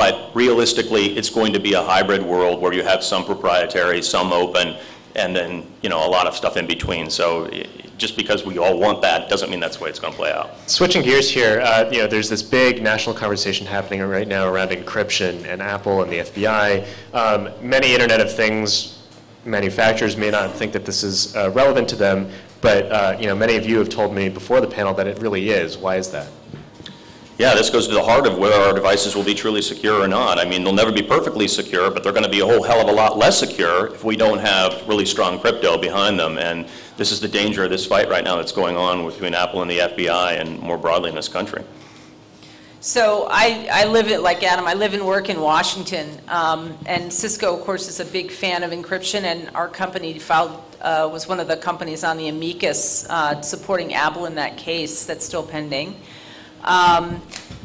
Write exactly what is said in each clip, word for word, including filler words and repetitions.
But realistically, it's going to be a hybrid world where you have some proprietary, some open, and then, you know, a lot of stuff in between. So just because we all want that doesn't mean that's the way it's going to play out. Switching gears here, uh, you know, there's this big national conversation happening right now around encryption and Apple and the F B I. Um, many Internet of Things manufacturers may not think that this is uh, relevant to them, but uh, you know, many of you have told me before the panel that it really is. Why is that? Yeah, this goes to the heart of whether our devices will be truly secure or not. I mean, they'll never be perfectly secure, but they're going to be a whole hell of a lot less secure if we don't have really strong crypto behind them. And this is the danger of this fight right now that's going on between Apple and the F B I and more broadly in this country. So I, I live it like Adam. I live and work in Washington, um, and Cisco, of course, is a big fan of encryption. And our company filed uh, was one of the companies on the amicus uh, supporting Apple in that case. That's still pending. Um,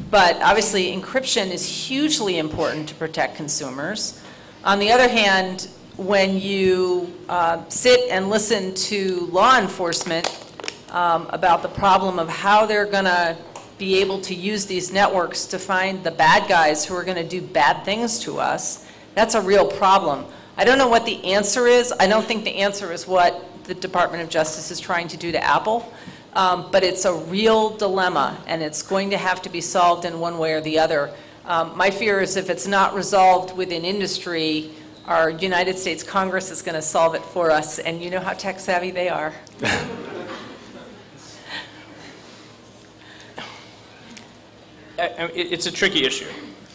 but obviously, encryption is hugely important to protect consumers. On the other hand, when you uh, sit and listen to law enforcement um, about the problem of how they're going to be able to use these networks to find the bad guys who are going to do bad things to us, that's a real problem. I don't know what the answer is. I don't think the answer is what the Department of Justice is trying to do to Apple. Um, but it's a real dilemma, and it's going to have to be solved in one way or the other. Um, my fear is if it's not resolved within industry, our United States Congress is going to solve it for us, and you know how tech-savvy they are. It's a tricky issue.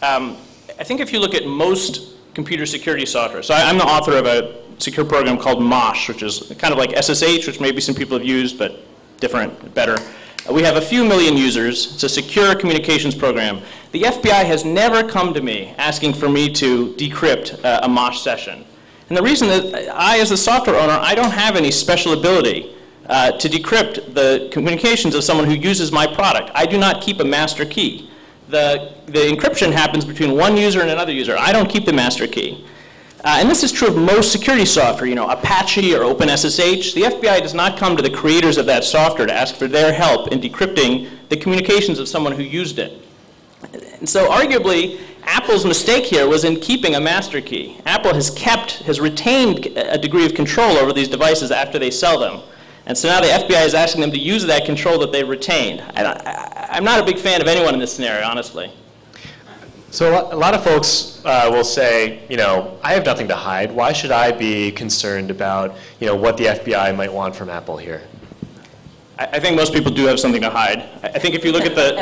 Um, I think if you look at most computer security software, so I, I'm the author of a secure program called Mosh, which is kind of like S S H, which maybe some people have used, but different, better. Uh, we have a few million users. It's a secure communications program. The F B I has never come to me asking for me to decrypt uh, a Mosh session. And the reason that I, as the software owner, I don't have any special ability uh, to decrypt the communications of someone who uses my product. I do not keep a master key. The, the encryption happens between one user and another user. I don't keep the master key. Uh, and this is true of most security software, you know, Apache or OpenSSH. The F B I does not come to the creators of that software to ask for their help in decrypting the communications of someone who used it. And so arguably, Apple's mistake here was in keeping a master key. Apple has kept, has retained a degree of control over these devices after they sell them. And so now the F B I is asking them to use that control that they've retained. I don't, I, I'm not a big fan of anyone in this scenario, honestly. So a lot of folks uh, will say, you know, I have nothing to hide. Why should I be concerned about, you know, what the F B I might want from Apple here? I, I think most people do have something to hide. I, I think if you look at the,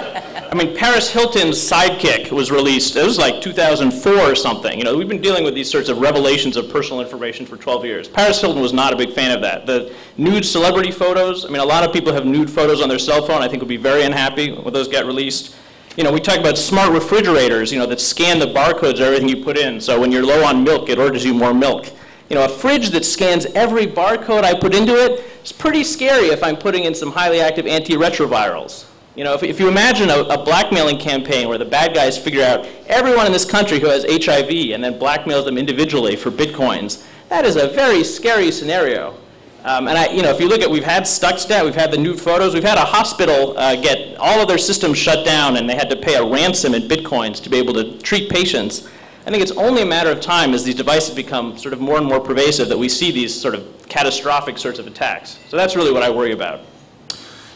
I mean, Paris Hilton's Sidekick was released. It was like two thousand four or something. You know, we've been dealing with these sorts of revelations of personal information for twelve years. Paris Hilton was not a big fan of that. The nude celebrity photos, I mean, a lot of people have nude photos on their cell phone. I think would be very unhappy when those get released. You know, we talk about smart refrigerators, you know, that scan the barcodes of everything you put in. So when you're low on milk, it orders you more milk. You know, a fridge that scans every barcode I put into it is pretty scary if I'm putting in some highly active antiretrovirals. You know, if, if you imagine a, a blackmailing campaign where the bad guys figure out everyone in this country who has H I V and then blackmails them individually for bitcoins, that is a very scary scenario. Um, and I, you know, if you look at, we've had Stuxnet, we've had the nude photos, we've had a hospital uh, get all of their systems shut down, and they had to pay a ransom in bitcoins to be able to treat patients. I think it's only a matter of time as these devices become sort of more and more pervasive that we see these sort of catastrophic sorts of attacks. So that's really what I worry about.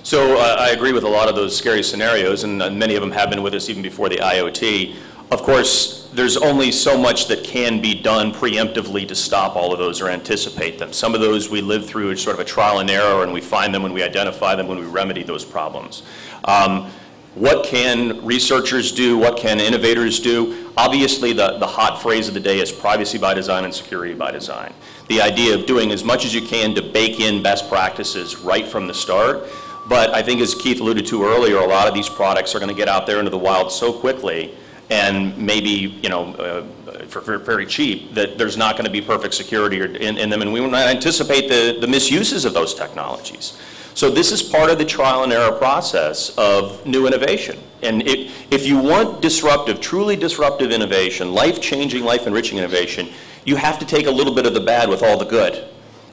So uh, I agree with a lot of those scary scenarios, and uh, many of them have been with us even before the I O T. Of course, there's only so much that can be done preemptively to stop all of those or anticipate them. Some of those we live through as sort of a trial and error, and we find them when we identify them, when we remedy those problems. Um, what can researchers do? What can innovators do? Obviously, the, the hot phrase of the day is privacy by design and security by design. The idea of doing as much as you can to bake in best practices right from the start. But I think as Keith alluded to earlier, a lot of these products are going to get out there into the wild so quickly and maybe, you know, uh, for, for very cheap, that there's not going to be perfect security in, in them, and we will not anticipate the, the misuses of those technologies. So this is part of the trial and error process of new innovation. And it, if you want disruptive, truly disruptive innovation, life-changing, life-enriching innovation, you have to take a little bit of the bad with all the good.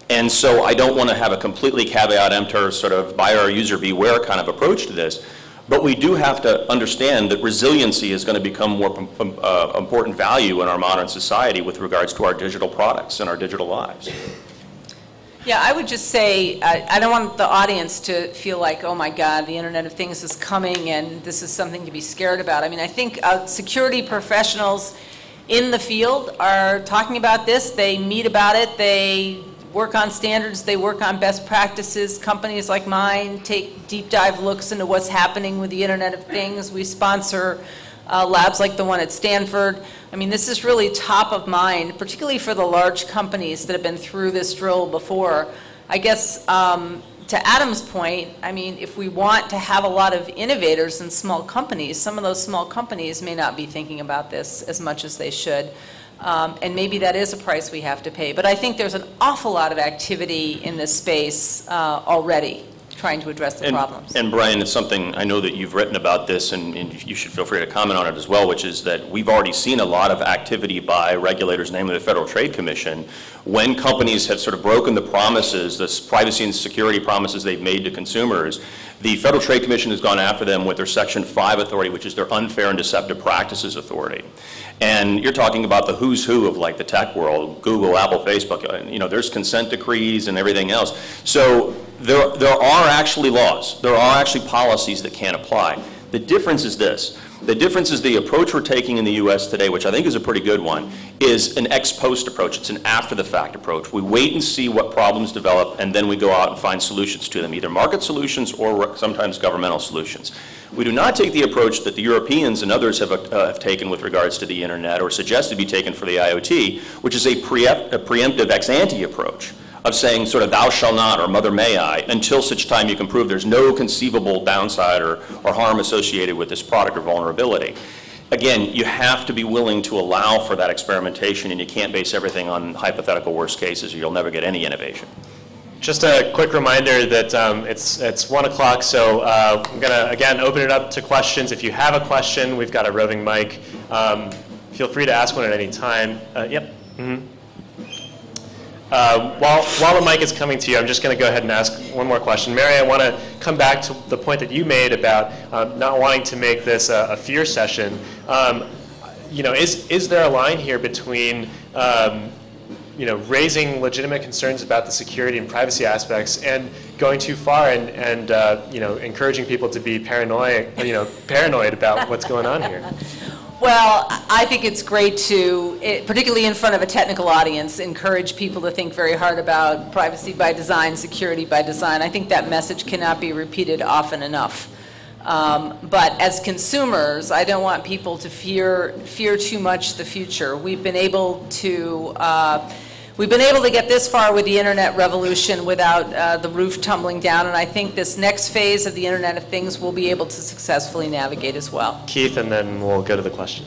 And so I don't want to have a completely caveat emptor sort of buyer or user beware kind of approach to this. But we do have to understand that resiliency is going to become more uh, important value in our modern society with regards to our digital products and our digital lives. Yeah, I would just say, I, I don't want the audience to feel like, oh my God, the Internet of Things is coming and this is something to be scared about. I mean, I think uh, security professionals in the field are talking about this. They meet about it. They work on standards, they work on best practices. Companies like mine take deep dive looks into what's happening with the Internet of Things. We sponsor uh, labs like the one at Stanford. I mean, this is really top of mind, particularly for the large companies that have been through this drill before. I guess um, to Adam's point, I mean, if we want to have a lot of innovators in small companies, some of those small companies may not be thinking about this as much as they should. Um, and maybe that is a price we have to pay. But I think there's an awful lot of activity in this space uh, already trying to address the and, problems. And Brian, it's something I know that you've written about this, and, and you should feel free to comment on it as well, which is that we've already seen a lot of activity by regulators, namely the Federal Trade Commission, when companies have sort of broken the promises, the privacy and security promises they've made to consumers. The Federal Trade Commission has gone after them with their Section five authority, which is their unfair and deceptive practices authority. And you're talking about the who's who of like the tech world, Google, Apple, Facebook, you know, there's consent decrees and everything else. So there, there are actually laws. There are actually policies that can apply. The difference is this. The difference is the approach we're taking in the U S today, which I think is a pretty good one, is an ex post approach. It's an after the fact approach. We wait and see what problems develop, and then we go out and find solutions to them, either market solutions or sometimes governmental solutions. We do not take the approach that the Europeans and others have, uh, have taken with regards to the Internet or suggested be taken for the I O T, which is a, pre a preemptive ex ante approach of saying sort of thou shall not or mother may I until such time you can prove there's no conceivable downside or, or harm associated with this product or vulnerability. Again, you have to be willing to allow for that experimentation, and you can't base everything on hypothetical worst cases or you'll never get any innovation. Just a quick reminder that um, it's, it's one o'clock, so uh, I'm going to, again, open it up to questions. If you have a question, we've got a roving mic. Um, feel free to ask one at any time. Uh, yep. Mm-hmm. Uh, while, while the mic is coming to you, I'm just going to go ahead and ask one more question. Mary, I want to come back to the point that you made about um, not wanting to make this a, a fear session. Um, you know, is, is there a line here between um, you know, raising legitimate concerns about the security and privacy aspects and going too far and, and uh, you know, encouraging people to be paranoid, you know, paranoid about what's going on here? Well, I think it's great to, it, particularly in front of a technical audience, encourage people to think very hard about privacy by design, security by design. I think that message cannot be repeated often enough. Um, but as consumers, I don't want people to fear, fear too much the future. We've been able to, uh, we've been able to get this far with the Internet revolution without uh, the roof tumbling down, and I think this next phase of the Internet of Things we'll be able to successfully navigate as well. Keith, and then we'll go to the question.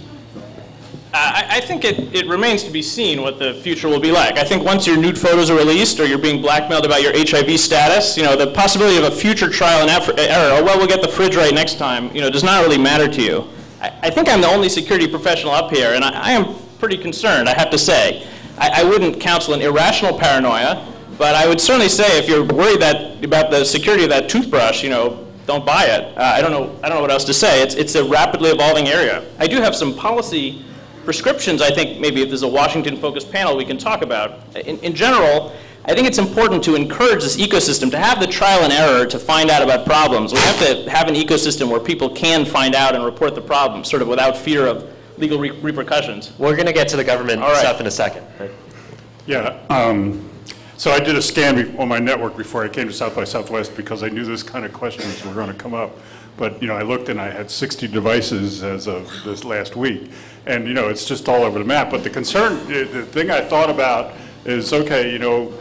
Uh, I think it, it remains to be seen what the future will be like. I think once your nude photos are released or you're being blackmailed about your H I V status, you know, the possibility of a future trial and error, oh, well, we'll get the fridge right next time, you know, does not really matter to you. I, I think I'm the only security professional up here, and I, I am pretty concerned, I have to say. I, I wouldn't counsel an irrational paranoia, but I would certainly say if you're worried that, about the security of that toothbrush, you know, don't buy it. Uh, I don't know. I don't know what else to say. It's it's a rapidly evolving area. I do have some policy prescriptions. I think maybe if there's a Washington-focused panel, we can talk about. In, in general, I think it's important to encourage this ecosystem to have the trial and error to find out about problems. We have to have an ecosystem where people can find out and report the problem, sort of without fear of legal re repercussions. We're going to get to the government right. stuff in a second. Right? Yeah. Um, so I did a scan on my network before I came to South by Southwest because I knew this kind of questions were going to come up. But you know, I looked and I had sixty devices as of this last week, and you know, it's just all over the map. But the concern, the thing I thought about is, okay, you know,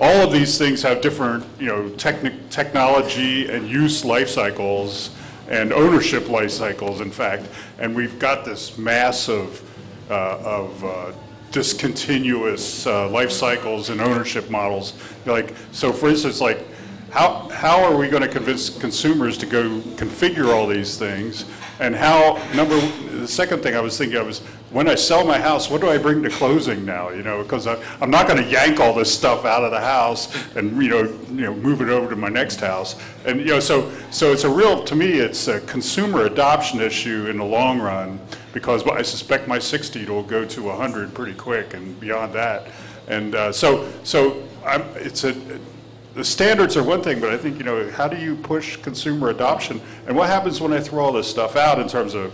all of these things have different, you know, technic technology and use life cycles. And ownership life cycles, in fact, and we've got this mass of, uh, of uh, discontinuous uh, life cycles and ownership models. Like, so for instance, like, how, how are we going to convince consumers to go configure all these things And how, number, the second thing I was thinking of was, when I sell my house, what do I bring to closing now? You know, because I, I'm not going to yank all this stuff out of the house and, you know, you know, move it over to my next house. And, you know, so, so it's a real, to me, it's a consumer adoption issue in the long run, because I suspect my sixty will go to one hundred pretty quick and beyond that. And uh, so, so I'm, it's a, the standards are one thing, but I think, you know, how do you push consumer adoption? And what happens when I throw all this stuff out in terms of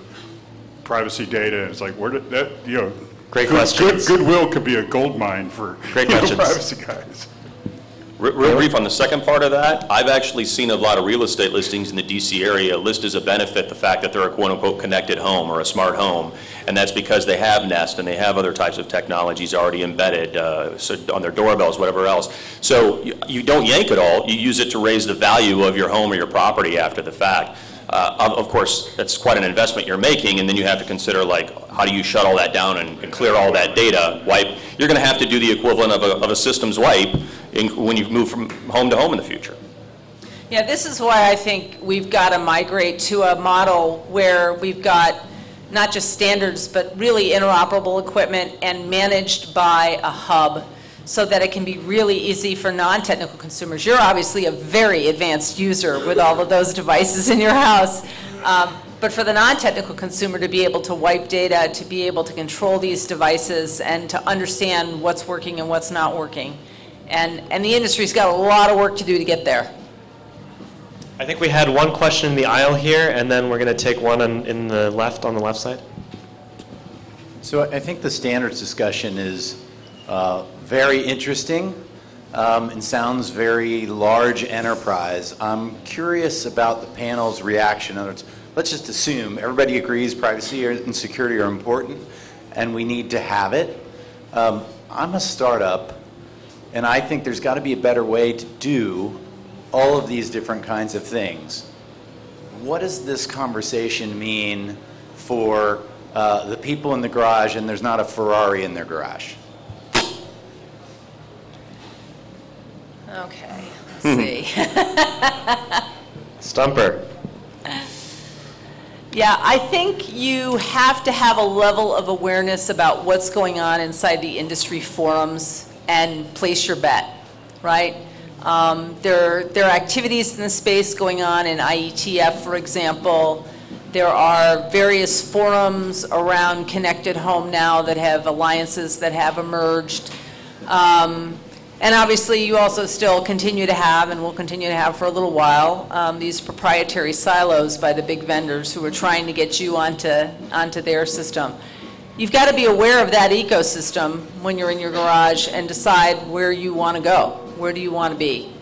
privacy data? And it's like, where did that, you know, great good, questions. Good, goodwill could be a gold mine for great know, privacy guys. Real, real brief on the second part of that, I've actually seen a lot of real estate listings in the D C area list as a benefit the fact that they're a quote unquote connected home or a smart home. And that's because they have Nest and they have other types of technologies already embedded uh, so on their doorbells, whatever else. So you, you don't yank it all, you use it to raise the value of your home or your property after the fact. Uh, of, of course, that's quite an investment you're making, and then you have to consider, like, how do you shut all that down and, and clear all that data, wipe? You're going to have to do the equivalent of a, of a systems wipe in, when you move from home to home in the future. Yeah, this is why I think we've got to migrate to a model where we've got not just standards, but really interoperable equipment and managed by a hub, so that it can be really easy for non-technical consumers. You're obviously a very advanced user with all of those devices in your house. Um, but for the non-technical consumer to be able to wipe data, to be able to control these devices, and to understand what's working and what's not working. And, and the industry's got a lot of work to do to get there. I think we had one question in the aisle here, and then we're going to take one on, in the left, on the left side. So I think the standards discussion is uh, very interesting um, and sounds very large enterprise. I'm curious about the panel's reaction. Let's just assume everybody agrees privacy and security are important and we need to have it. Um, I'm a startup and I think there's got to be a better way to do all of these different kinds of things. What does this conversation mean for uh, the people in the garage and there's not a Ferrari in their garage? Okay, let's see. Stumper. Yeah, I think you have to have a level of awareness about what's going on inside the industry forums and place your bet, right? Um, there, there are activities in the space going on in I E T F, for example. There are various forums around Connected Home now that have alliances that have emerged. Um, And obviously, you also still continue to have, and will continue to have for a little while, um, these proprietary silos by the big vendors who are trying to get you onto, onto their system. You've got to be aware of that ecosystem when you're in your garage and decide where you want to go, where do you want to be,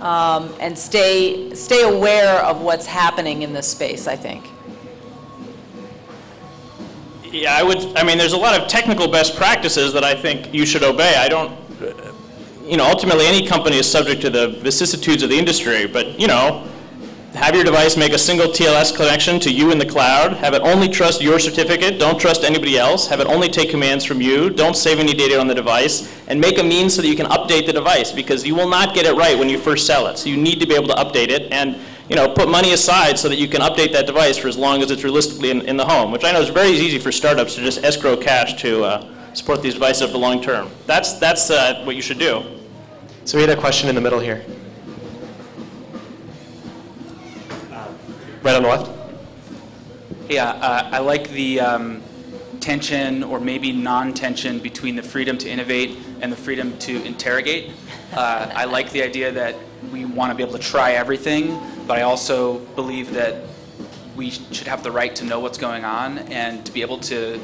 um, and stay, stay aware of what's happening in this space, I think. Yeah, I would, I mean, there's a lot of technical best practices that I think you should obey. I don't... You know, ultimately any company is subject to the vicissitudes of the industry, but, you know, have your device make a single T L S connection to you in the cloud, have it only trust your certificate, don't trust anybody else, have it only take commands from you, don't save any data on the device, and make a means so that you can update the device, because you will not get it right when you first sell it. So you need to be able to update it and, you know, put money aside so that you can update that device for as long as it's realistically in, in the home, which I know is very easy for startups to just escrow cash to uh, support these devices over the long term. That's, that's uh, what you should do. So we had a question in the middle here. Right on the left. Yeah, uh, I like the um, tension or maybe non-tension between the freedom to innovate and the freedom to interrogate. Uh, I like the idea that we want to be able to try everything, but I also believe that we should have the right to know what's going on and to be able to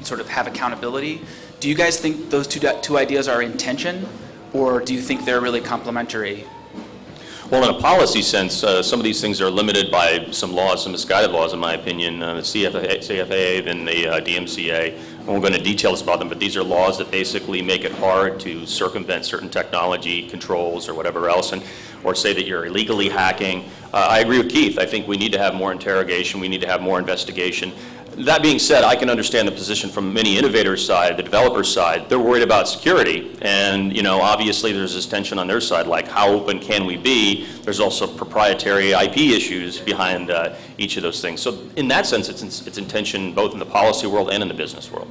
sort of have accountability. Do you guys think those two, two ideas are in tension? Or do you think they're really complementary? Well, in a policy sense, uh, some of these things are limited by some laws, some misguided laws, in my opinion, uh, the C F A A, then the uh, D M C A. I won't go into details about them, but these are laws that basically make it hard to circumvent certain technology controls or whatever else, and or say that you're illegally hacking. Uh, I agree with Keith. I think we need to have more interrogation. We need to have more investigation. That being said, I can understand the position from many innovators' side, the developers' side. They're worried about security, and you know, obviously there's this tension on their side, like how open can we be? There's also proprietary I P issues behind uh, each of those things. So in that sense, it's in, it's in tension both in the policy world and in the business world.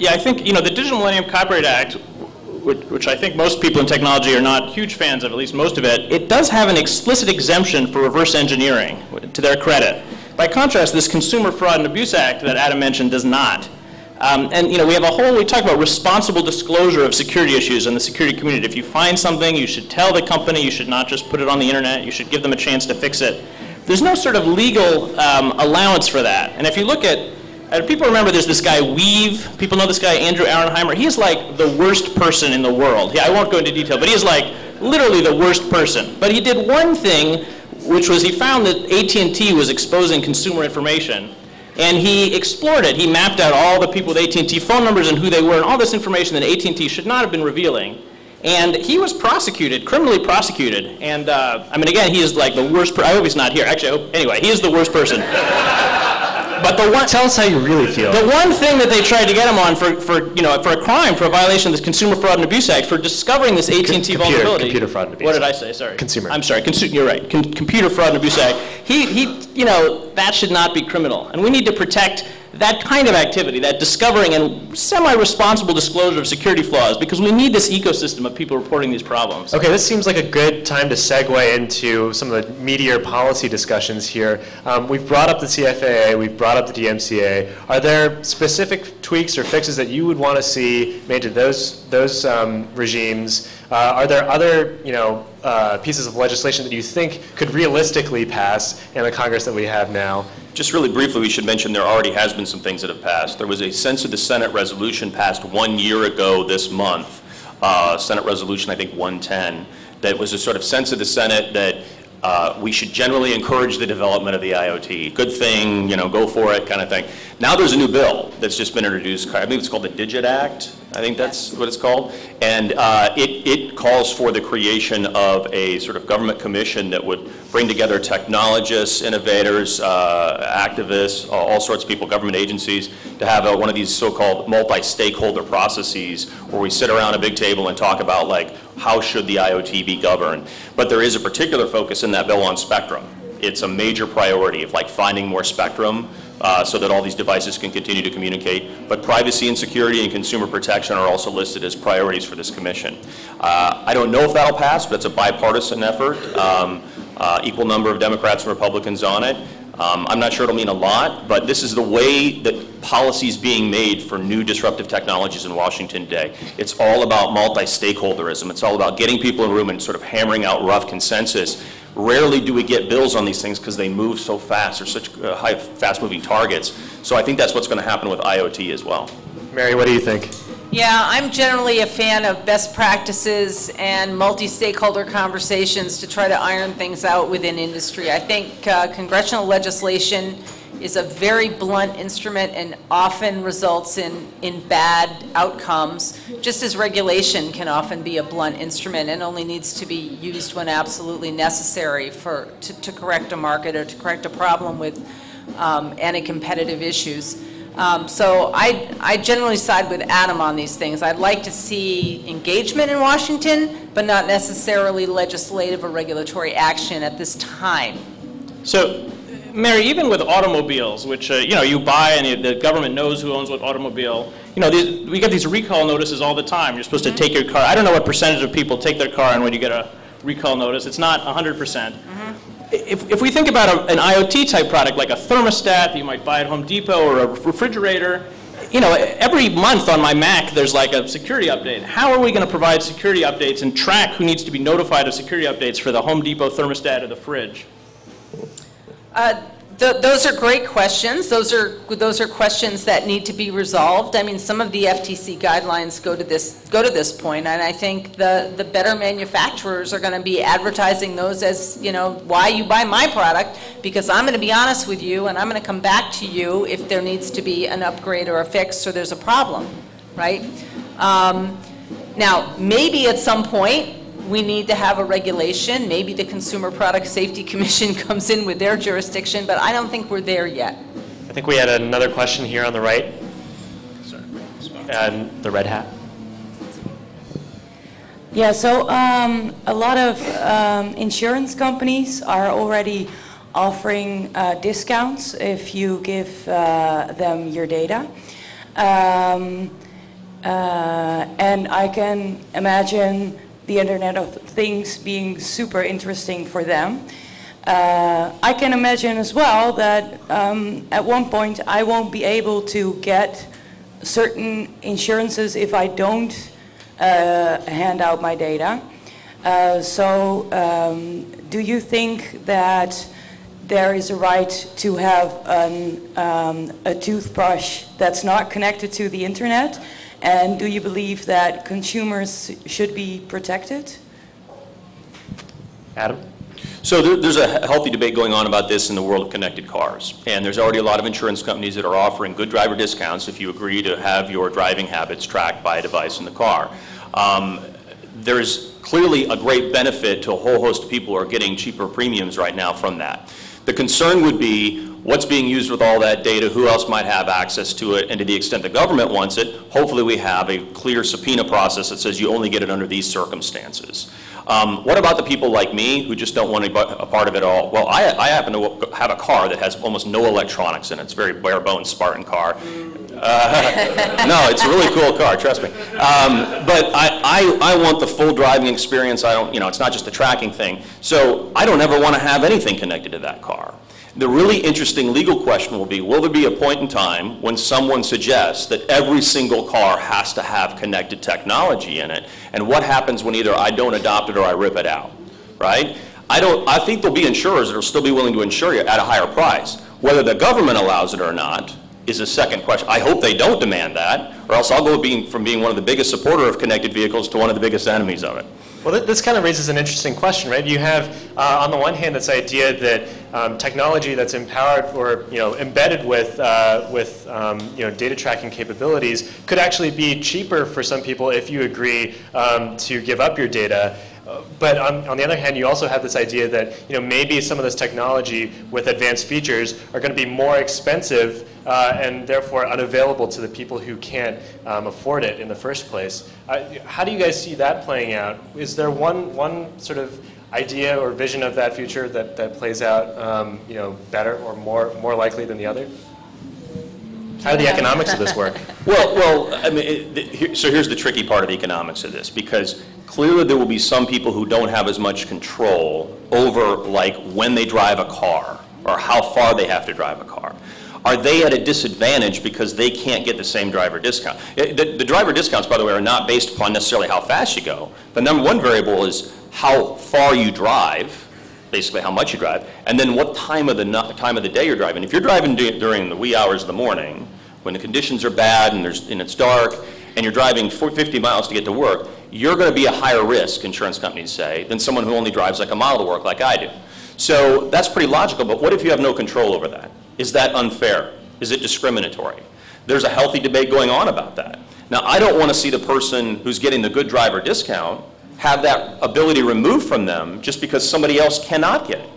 Yeah, I think you know the Digital Millennium Copyright Act, which, which I think most people in technology are not huge fans of, at least most of it, it does have an explicit exemption for reverse engineering, to their credit. By contrast, this Consumer Fraud and Abuse Act that Adam mentioned does not. Um, and you know, we have a whole, we talk about responsible disclosure of security issues in the security community. If you find something, you should tell the company, you should not just put it on the internet, you should give them a chance to fix it. There's no sort of legal um, allowance for that. And if you look at, uh, people remember there's this guy Weev, people know this guy Andrew Arenheimer, he's like the worst person in the world. Yeah, I won't go into detail, but he's like literally the worst person. But he did one thing, which was he found that A T and T was exposing consumer information, and he explored it. He mapped out all the people with A T and T phone numbers and who they were and all this information that A T and T should not have been revealing. And he was prosecuted, criminally prosecuted. And uh, I mean, again, he is like the worst person. I hope he's not here. Actually, I hope, anyway, he is the worst person. But the one, tell us how you really feel. The one thing that they tried to get him on for, for you know, for a crime, for a violation of the Consumer Fraud and Abuse Act, for discovering this A T and T computer, vulnerability. Computer Fraud and Abuse. What did I say? Sorry. Consumer. I'm sorry. Consu you're right. Com computer Fraud and Abuse Act. He, he, you know, that should not be criminal, and we need to protect that kind of activity, that discovering and semi-responsible disclosure of security flaws, because we need this ecosystem of people reporting these problems. Okay, this seems like a good time to segue into some of the meatier policy discussions here. Um, we've brought up the C F A A, we've brought up the D M C A. Are there specific tweaks or fixes that you would want to see made to those, those um, regimes? Uh, are there other, you know, Uh, pieces of legislation that you think could realistically pass in the Congress that we have now? Just really briefly, we should mention there already has been some things that have passed. There was a Sense of the Senate resolution passed one year ago this month, uh, Senate Resolution I think one ten, that was a sort of Sense of the Senate that uh, we should generally encourage the development of the I O T. Good thing, you know, go for it kind of thing. Now there's a new bill that's just been introduced. I believe it's called the Digit Act. I think that's what it's called. And uh, it, it calls for the creation of a sort of government commission that would bring together technologists, innovators, uh, activists, all sorts of people, government agencies, to have a, one of these so-called multi-stakeholder processes where we sit around a big table and talk about, like, how should the I O T be governed? But there is a particular focus in that bill on spectrum. It's a major priority of, like, finding more spectrum, Uh, so that all these devices can continue to communicate. But privacy and security and consumer protection are also listed as priorities for this commission. Uh, I don't know if that'll pass, but it's a bipartisan effort. Um, uh, equal number of Democrats and Republicans on it. Um, I'm not sure it'll mean a lot, but this is the way that policy is being made for new disruptive technologies in Washington today. It's all about multi-stakeholderism. It's all about getting people in a room and sort of hammering out rough consensus. Rarely do we get bills on these things because they move so fast, or such uh, high, fast-moving targets. So I think that's what's going to happen with I O T as well. Mary, what do you think? Yeah, I'm generally a fan of best practices and multi-stakeholder conversations to try to iron things out within industry. I think uh, congressional legislation is a very blunt instrument and often results in, in bad outcomes, just as regulation can often be a blunt instrument and only needs to be used when absolutely necessary for, to, to correct a market or to correct a problem with um, anti-competitive issues. Um, so I, I generally side with Adam on these things. I'd like to see engagement in Washington, but not necessarily legislative or regulatory action at this time. So, Mary, even with automobiles, which uh, you know, you buy and the government knows who owns what automobile, you know, these, we get these recall notices all the time. You're supposed to take your car. I don't know what percentage of people take their car, and when you get a recall notice, it's not one hundred percent. Mm-hmm. If, if we think about a, an I O T-type product, like a thermostat that you might buy at Home Depot or a refrigerator, you know, every month on my Mac there's like a security update. How are we going to provide security updates and track who needs to be notified of security updates for the Home Depot thermostat or the fridge? Uh, th those are great questions. Those are, those are questions that need to be resolved. I mean, some of the F T C guidelines go to this, go to this point, and I think the, the better manufacturers are going to be advertising those as, you know, why you buy my product, because I'm going to be honest with you, and I'm going to come back to you if there needs to be an upgrade or a fix or there's a problem, right? Um, now, maybe at some point, we need to have a regulation. Maybe the Consumer Product Safety Commission comes in with their jurisdiction, but I don't think we're there yet. I think we had another question here on the right. And the red hat. Yeah, so um, a lot of um, insurance companies are already offering uh, discounts if you give uh, them your data. Um, uh, and I can imagine the Internet of Things being super interesting for them. Uh, I can imagine as well that um, at one point I won't be able to get certain insurances if I don't uh, hand out my data. Uh, so um, do you think that there is a right to have an, um, a toothbrush that's not connected to the Internet? And do you believe that consumers should be protected? Adam? So there, there's a healthy debate going on about this in the world of connected cars. And there's already a lot of insurance companies that are offering good driver discounts if you agree to have your driving habits tracked by a device in the car. Um, there's clearly a great benefit to a whole host of people who are getting cheaper premiums right now from that. The concern would be what's being used with all that data, who else might have access to it, and to the extent the government wants it, hopefully we have a clear subpoena process that says you only get it under these circumstances. Um, what about the people like me who just don't want to be a part of it all? Well, I, I happen to have a car that has almost no electronics in it. It's a very bare-bones Spartan car. Uh, no, it's a really cool car, trust me. Um, but I, I, I want the full driving experience. I don't, you know, it's not just the tracking thing. So I don't ever want to have anything connected to that car. The really interesting legal question will be, will there be a point in time when someone suggests that every single car has to have connected technology in it? And what happens when either I don't adopt it or I rip it out, right? I, don't, I think there'll be insurers that will still be willing to insure you at a higher price. Whether the government allows it or not is a second question. I hope they don't demand that, or else I'll go being, from being one of the biggest supporters of connected vehicles to one of the biggest enemies of it. Well, this kind of raises an interesting question, right? You have, uh, on the one hand, this idea that um, technology that's empowered or you know embedded with uh, with um, you know data tracking capabilities could actually be cheaper for some people if you agree um, to give up your data. But on, on the other hand, you also have this idea that you know maybe some of this technology with advanced features are going to be more expensive uh, and therefore unavailable to the people who can't um, afford it in the first place. Uh, how do you guys see that playing out? Is there one one sort of idea or vision of that future that that plays out um, you know better or more more likely than the other? How do the economics of this work? Well, well, I mean, it, it, here, so here's the tricky part of the economics of this, because clearly there will be some people who don't have as much control over, like, when they drive a car or how far they have to drive a car. Are they at a disadvantage because they can't get the same driver discount? It, the, the driver discounts, by the way, are not based upon necessarily how fast you go. The number one variable is how far you drive, basically how much you drive, and then what time of the time of the day you're driving. If you're driving during the wee hours of the morning, when the conditions are bad and there's and it's dark, and you're driving fifty miles to get to work, you're going to be a higher risk, insurance companies say, than someone who only drives like a mile to work, like I do. So that's pretty logical. But what if you have no control over that? Is that unfair? Is it discriminatory? There's a healthy debate going on about that. Now, I don't want to see the person who's getting the good driver discount have that ability removed from them just because somebody else cannot get it.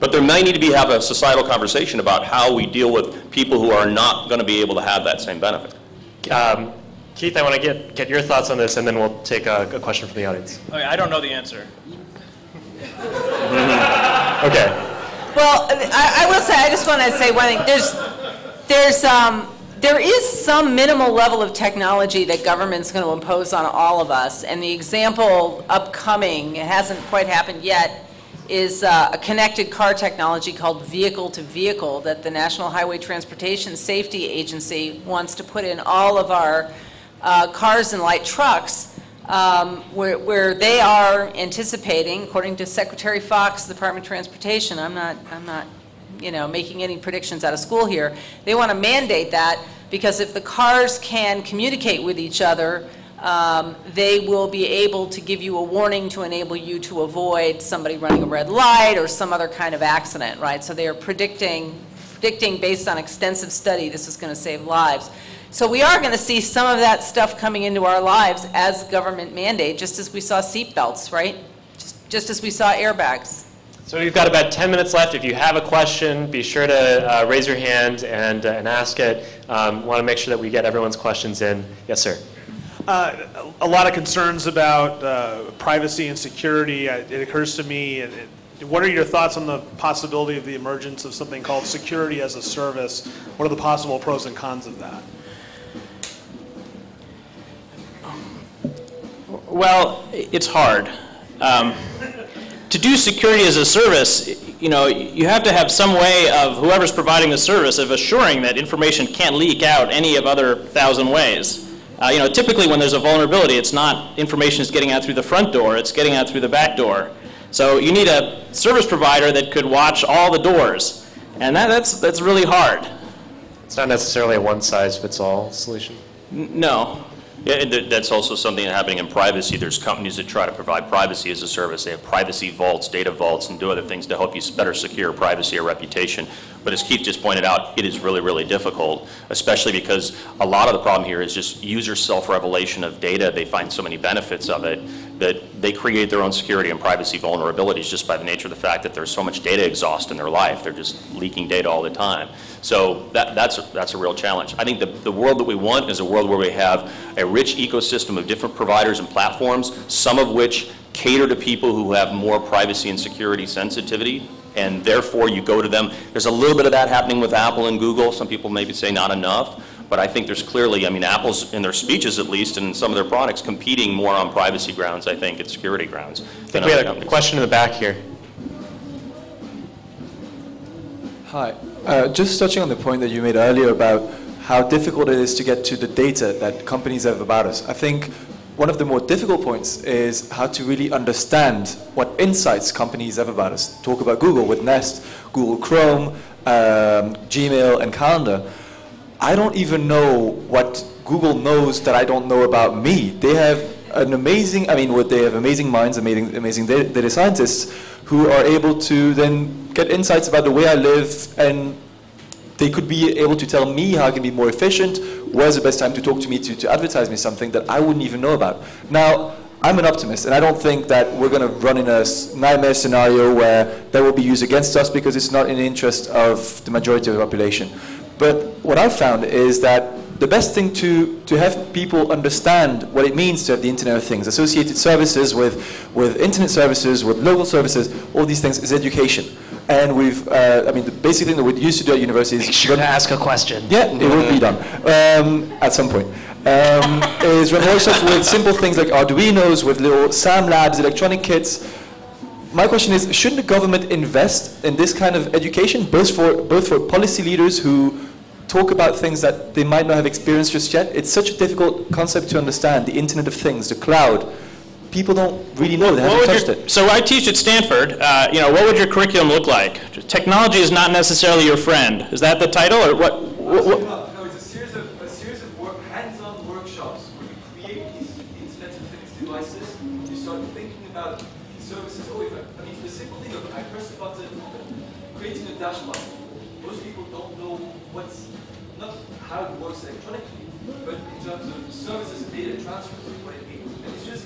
But there may need to be have a societal conversation about how we deal with people who are not going to be able to have that same benefit. Um, Keith, I want to get, get your thoughts on this, and then we'll take a, a question from the audience. Okay, I don't know the answer. Okay. Well, I, I will say, I just want to say one thing. There's, there's, um, There is some minimal level of technology that government's going to impose on all of us. And the example upcoming, it hasn't quite happened yet, is uh, a connected car technology called vehicle-to-vehicle that the National Highway Transportation Safety Agency wants to put in all of our uh, cars and light trucks, um, where, where they are anticipating, according to Secretary Fox, Department of Transportation, I'm not, I'm not you know, making any predictions out of school here. They want to mandate that because if the cars can communicate with each other, um, they will be able to give you a warning to enable you to avoid somebody running a red light or some other kind of accident, right? So they are predicting, predicting based on extensive study, this is going to save lives. So we are going to see some of that stuff coming into our lives as government mandate, just as we saw seatbelts, right? Just, just as we saw airbags. So we've got about ten minutes left. If you have a question, be sure to uh, raise your hand and, uh, and ask it. Um, want to make sure that we get everyone's questions in. Yes, sir. Uh, a lot of concerns about uh, privacy and security. It occurs to me, it, it, what are your thoughts on the possibility of the emergence of something called security as a service? What are the possible pros and cons of that? Well, it's hard. Um, To do security as a service, you know, you have to have some way of whoever's providing the service of assuring that information can't leak out any of other thousand ways. Uh, you know, typically when there's a vulnerability, it's not information is getting out through the front door, it's getting out through the back door. So you need a service provider that could watch all the doors. And that, that's, that's really hard. It's not necessarily a one-size-fits-all solution? N- no. Yeah, th that's also something that's happening in privacy. There's companies that try to provide privacy as a service. They have privacy vaults, data vaults, and do other things to help you better secure privacy or reputation. But as Keith just pointed out, it is really, really difficult, especially because a lot of the problem here is just user self-revelation of data. They find so many benefits of it that they create their own security and privacy vulnerabilities just by the nature of the fact that there's so much data exhaust in their life. They're just leaking data all the time. So that, that's, a, that's a real challenge. I think the, the world that we want is a world where we have a rich ecosystem of different providers and platforms, some of which cater to people who have more privacy and security sensitivity. And therefore, you go to them. There's a little bit of that happening with Apple and Google. Some people maybe say not enough. But I think there's clearly, I mean, Apple's, in their speeches at least, and in some of their products, competing more on privacy grounds, I think, and security grounds. I think we had a question in the back here. Hi. Uh, just touching on the point that you made earlier about how difficult it is to get to the data that companies have about us. I think one of the more difficult points is how to really understand what insights companies have about us. Talk about Google with Nest, Google Chrome, um, Gmail, and Calendar. I don't even know what Google knows that I don't know about me. They have an amazing, I mean, what they have amazing minds, amazing, amazing data, data scientists who are able to then get insights about the way I live, and they could be able to tell me how I can be more efficient, where's the best time to talk to me, to, to advertise me something that I wouldn't even know about. Now, I'm an optimist, and I don't think that we're going to run in a nightmare scenario where that will be used against us because it's not in the interest of the majority of the population. But what I've found is that the best thing to, to have people understand what it means to have the Internet of Things, associated services with, with Internet services, with local services, all these things, is education. And we've, uh, I mean, the basic thing that we used to do at universities. Make sure to ask a question. Yeah, it will be done um, at some point. Um, is run workshops with simple things like Arduinos, with little Sam Labs, electronic kits. My question is, shouldn't the government invest in this kind of education, both for, both for policy leaders who talk about things that they might not have experienced just yet? It's such a difficult concept to understand, the Internet of Things, the cloud. People don't really know, they haven't touched it. So I teach at Stanford. Uh, you know, what would your curriculum look like? Technology is not necessarily your friend. Is that the title, or what? what, what? How it works electronically, but in terms of services and data transfers, what it means. And it's just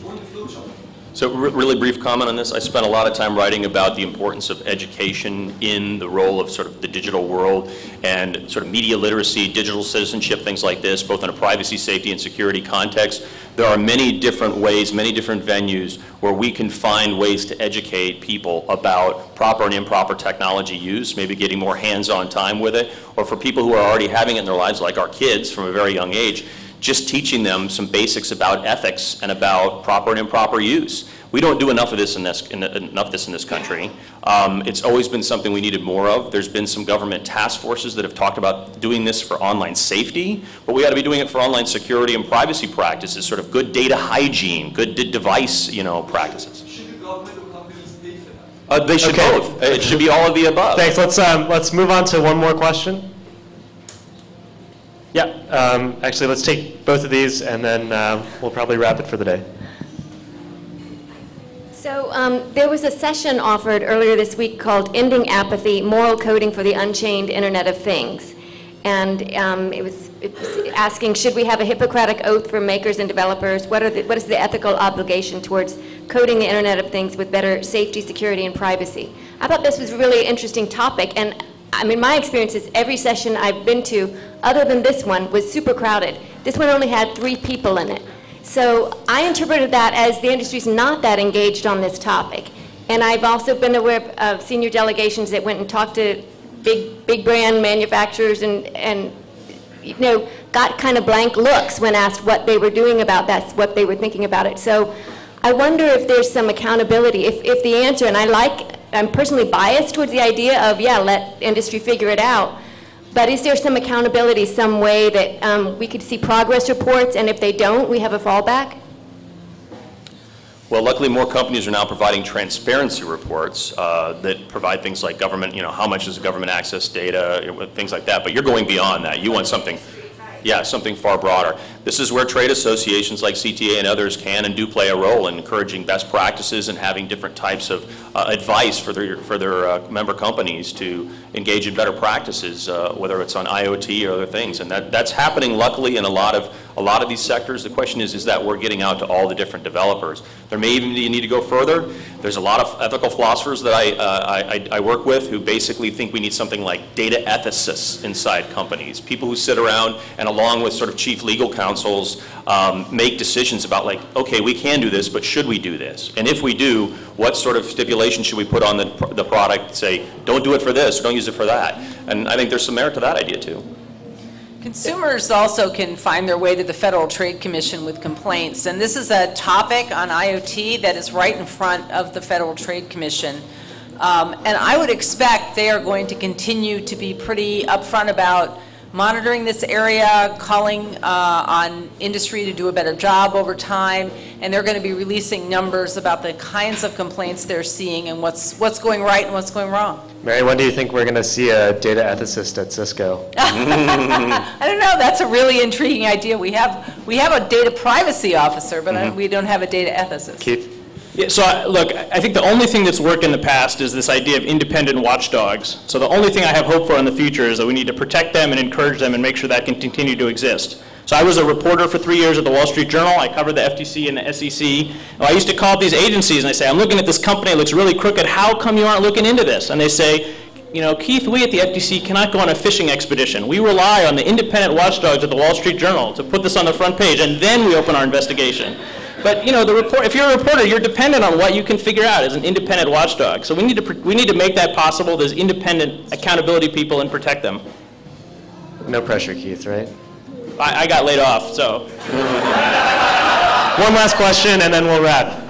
join the flowchart. So re really brief comment on this. I spent a lot of time writing about the importance of education in the role of sort of the digital world and sort of media literacy, digital citizenship, things like this, both in a privacy, safety, and security context. There are many different ways, many different venues where we can find ways to educate people about proper and improper technology use, maybe getting more hands-on time with it, or for people who are already having it in their lives, like our kids from a very young age, just teaching them some basics about ethics and about proper and improper use. We don't do enough of this in this, in, enough of this in this country. Um, it's always been something we needed more of. There's been some government task forces that have talked about doing this for online safety, but we ought to be doing it for online security and privacy practices, sort of good data hygiene, good device, you know, practices. Should the government or companies pay for that? Uh, they should okay. both. It should be all of the above. Thanks. Let's um, let's move on to one more question. Yeah. Um, actually, let's take both of these, and then uh, we'll probably wrap it for the day. So um, there was a session offered earlier this week called Ending Apathy, Moral Coding for the Unchained Internet of Things. and um, it, was, it was asking, should we have a Hippocratic oath for makers and developers? What, are the, what is the ethical obligation towards coding the Internet of Things with better safety, security, and privacy? I thought this was a really interesting topic, and I mean, my experience is every session I've been to, other than this one, was super crowded. This one only had three people in it. So I interpreted that as the industry's not that engaged on this topic. And I've also been aware of senior delegations that went and talked to big, big brand manufacturers and, and you know, got kind of blank looks when asked what they were doing about that, what they were thinking about it. So I wonder if there's some accountability. If, if the answer, and I like, I'm personally biased towards the idea of, yeah, let industry figure it out. But is there some accountability, some way that um, we could see progress reports, and if they don't, we have a fallback? Well, luckily more companies are now providing transparency reports uh, that provide things like government, you know, how much is government access data, things like that. But you're going beyond that. You want something, yeah, something far broader. This is where trade associations like C T A and others can and do play a role in encouraging best practices and having different types of uh, advice for their, for their uh, member companies to engage in better practices, uh, whether it's on I O T or other things. And that, that's happening, luckily, in a lot of a lot of these sectors. The question is, is that we're getting out to all the different developers. There may even be a need to go further. There's a lot of ethical philosophers that I, uh, I, I work with who basically think we need something like data ethicists inside companies, people who sit around and along with sort of chief legal counsels um, make decisions about like, okay, we can do this, but should we do this? And if we do, what sort of stipulation should we put on the, pr the product, say, don't do it for this, or don't use it for that? And I think there's some merit to that idea too. Consumers also can find their way to the Federal Trade Commission with complaints, and this is a topic on I O T that is right in front of the Federal Trade Commission. Um, and I would expect they are going to continue to be pretty upfront about monitoring this area, calling uh, on industry to do a better job over time, and they're going to be releasing numbers about the kinds of complaints they're seeing and what's, what's going right and what's going wrong. Mary, when do you think we're going to see a data ethicist at Cisco? I don't know. That's a really intriguing idea. We have, we have a data privacy officer, but mm-hmm. I, we don't have a data ethicist. Keith? Yeah, so, I, look, I think the only thing that's worked in the past is this idea of independent watchdogs. So the only thing I have hope for in the future is that we need to protect them and encourage them and make sure that can continue to exist. So I was a reporter for three years at the Wall Street Journal. I covered the F T C and the S E C. Well, I used to call up these agencies and I say, I'm looking at this company, it looks really crooked. How come you aren't looking into this? And they say, you know, Keith, we at the F T C cannot go on a fishing expedition. We rely on the independent watchdogs at the Wall Street Journal to put this on the front page, and then we open our investigation. But you know, the report, if you're a reporter, you're dependent on what you can figure out as an independent watchdog. So we need to, we need to make that possible. There's independent accountability people and protect them. No pressure, Keith, right? I, I got laid off, so. One last question, and then we'll wrap.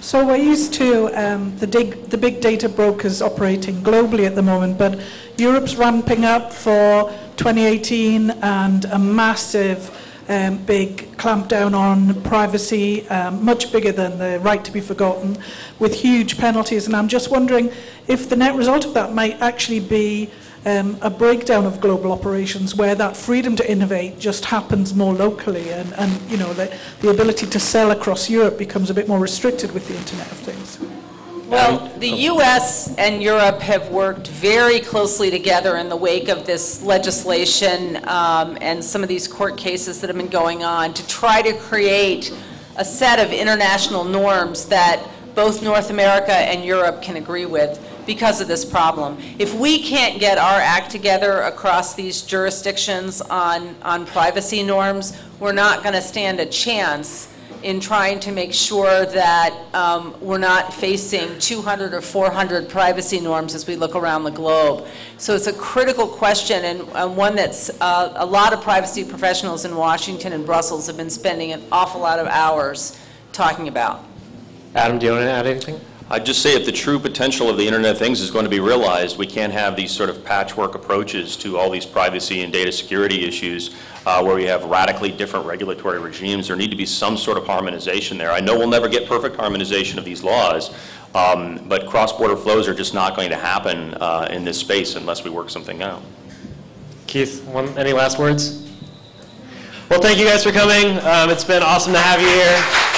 So we're used to um, the, dig, the big data brokers operating globally at the moment, but Europe's ramping up for twenty eighteen and a massive um, big clampdown on privacy, um, much bigger than the right to be forgotten, with huge penalties. And I'm just wondering if the net result of that might actually be Um, a breakdown of global operations where that freedom to innovate just happens more locally, and, and you know, the, the ability to sell across Europe becomes a bit more restricted with the Internet of Things. Well, the U S and Europe have worked very closely together in the wake of this legislation um, and some of these court cases that have been going on to try to create a set of international norms that both North America and Europe can agree with, because of this problem. If we can't get our act together across these jurisdictions on, on privacy norms, we're not going to stand a chance in trying to make sure that um, we're not facing two hundred or four hundred privacy norms as we look around the globe. So it's a critical question, and uh, one that's uh, a lot of privacy professionals in Washington and Brussels have been spending an awful lot of hours talking about. Adam, do you want to add anything? I'd just say if the true potential of the Internet of Things is going to be realized, we can't have these sort of patchwork approaches to all these privacy and data security issues uh, where we have radically different regulatory regimes. There need to be some sort of harmonization there. I know we'll never get perfect harmonization of these laws, um, but cross-border flows are just not going to happen uh, in this space unless we work something out. Keith, one, any last words? Well, thank you guys for coming. Um, it's been awesome to have you here.